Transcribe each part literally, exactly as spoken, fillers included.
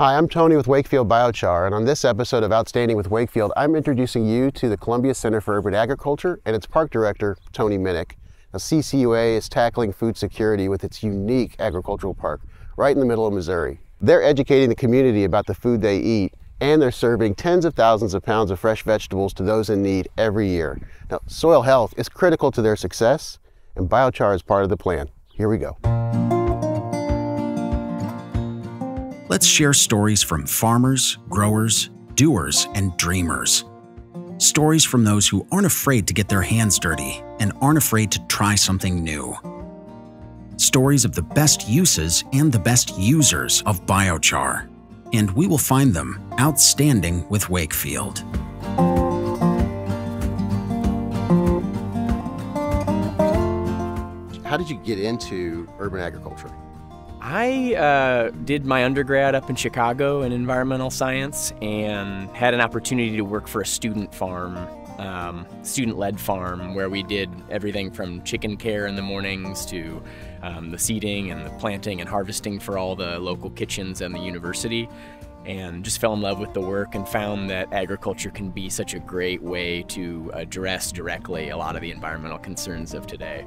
Hi, I'm Tony with Wakefield Biochar, and on this episode of Outstanding with Wakefield, I'm introducing you to the Columbia Center for Urban Agriculture and its Park Director, Tony Minick. Now, C C U A is tackling food security with its unique agricultural park right in the middle of Missouri. They're educating the community about the food they eat, and they're serving tens of thousands of pounds of fresh vegetables to those in need every year. Now, soil health is critical to their success, and biochar is part of the plan. Here we go. Let's share stories from farmers, growers, doers, and dreamers. Stories from those who aren't afraid to get their hands dirty and aren't afraid to try something new. Stories of the best uses and the best users of biochar. And we will find them outstanding with Wakefield. How did you get into urban agriculture? I uh, did my undergrad up in Chicago in environmental science and had an opportunity to work for a student farm, um, student-led farm, where we did everything from chicken care in the mornings to um, the seeding and the planting and harvesting for all the local kitchens and the university, and just fell in love with the work and found that agriculture can be such a great way to address directly a lot of the environmental concerns of today.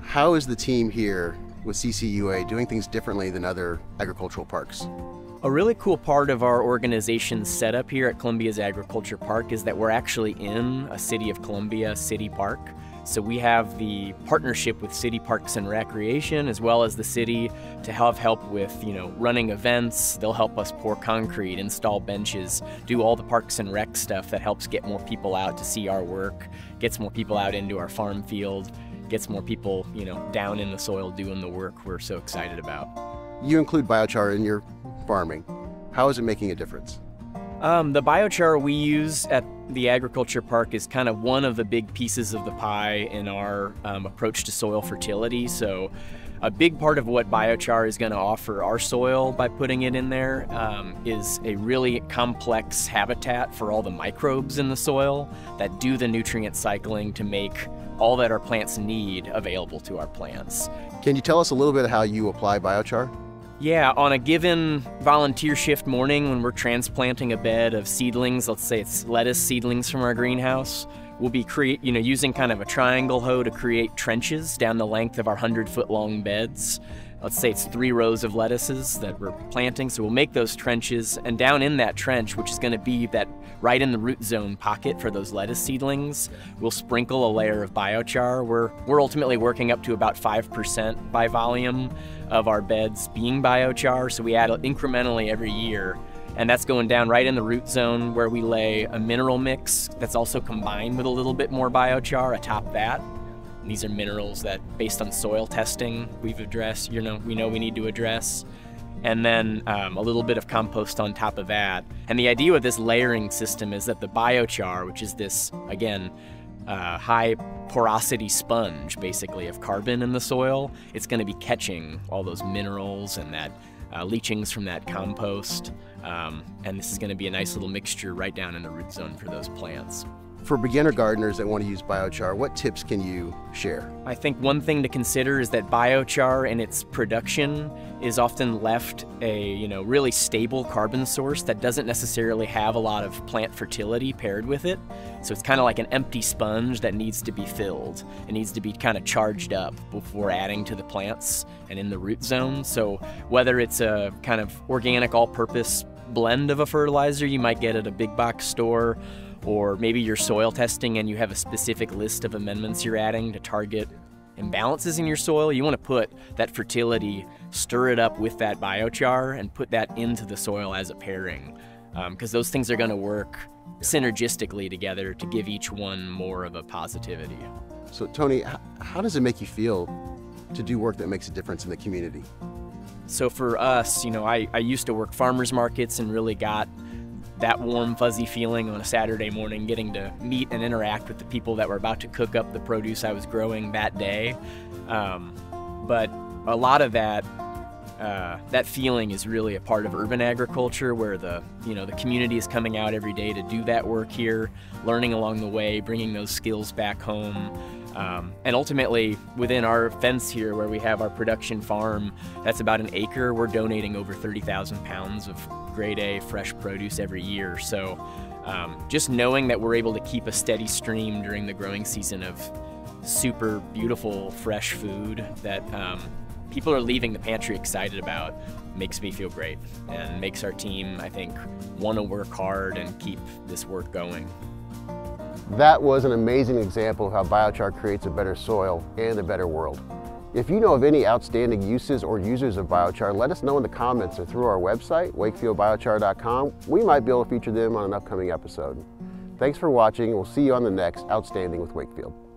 How is the team here with C C U A doing things differently than other agricultural parks? A really cool part of our organization's setup here at Columbia's Agriculture Park is that we're actually in a City of Columbia city park. So we have the partnership with City Parks and Recreation as well as the city to have help with, you know, running events. They'll help us pour concrete, install benches, do all the Parks and Rec stuff that helps get more people out to see our work, gets more people out into our farm field, gets more people, you know, down in the soil doing the work we're so excited about. You include biochar in your farming. How is it making a difference? Um, the biochar we use at the agriculture park is kind of one of the big pieces of the pie in our um, approach to soil fertility. So a big part of what biochar is going to offer our soil by putting it in there um, is a really complex habitat for all the microbes in the soil that do the nutrient cycling to make all that our plants need available to our plants. Can you tell us a little bit how you apply biochar? Yeah, on a given volunteer shift morning when we're transplanting a bed of seedlings, let's say it's lettuce seedlings from our greenhouse, we'll be create, you know, using kind of a triangle hoe to create trenches down the length of our hundred foot long beds. Let's say it's three rows of lettuces that we're planting, so we'll make those trenches, and down in that trench, which is going to be that right in the root zone pocket for those lettuce seedlings, we'll sprinkle a layer of biochar. We're, we're ultimately working up to about five percent by volume of our beds being biochar, so we add incrementally every year. And that's going down right in the root zone where we lay a mineral mix that's also combined with a little bit more biochar atop that. And these are minerals that, based on soil testing, we've addressed, you know, we know we need to address. And then um, a little bit of compost on top of that. And the idea with this layering system is that the biochar, which is this, again, uh, high porosity sponge, basically, of carbon in the soil, it's going to be catching all those minerals and that Uh, leachings from that compost, um, and this is going to be a nice little mixture right down in the root zone for those plants. For beginner gardeners that want to use biochar, what tips can you share? I think one thing to consider is that biochar in its production is often left a, you know, really stable carbon source that doesn't necessarily have a lot of plant fertility paired with it. So it's kind of like an empty sponge that needs to be filled. It needs to be kind of charged up before adding to the plants and in the root zone. So whether it's a kind of organic all-purpose blend of a fertilizer you might get at a big box store, or maybe you're soil testing and you have a specific list of amendments you're adding to target imbalances in your soil, you want to put that fertility, stir it up with that biochar, and put that into the soil as a pairing, because um, those things are going to work synergistically together to give each one more of a positivity. So Tony, how does it make you feel to do work that makes a difference in the community? So for us, you know, I, I used to work farmers markets and really got that warm, fuzzy feeling on a Saturday morning, getting to meet and interact with the people that were about to cook up the produce I was growing that day. Um, but a lot of that, uh, that feeling is really a part of urban agriculture, where the, you know, the community is coming out every day to do that work here, learning along the way, bringing those skills back home, Um, and ultimately, within our fence here where we have our production farm, that's about an acre, we're donating over thirty thousand pounds of grade A fresh produce every year. So um, just knowing that we're able to keep a steady stream during the growing season of super beautiful fresh food that um, people are leaving the pantry excited about makes me feel great and makes our team, I think, want to work hard and keep this work going. That was an amazing example of how biochar creates a better soil and a better world. If you know of any outstanding uses or users of biochar, let us know in the comments or through our website, wakefield biochar dot com. We might be able to feature them on an upcoming episode. Thanks for watching. We'll see you on the next Outstanding with Wakefield.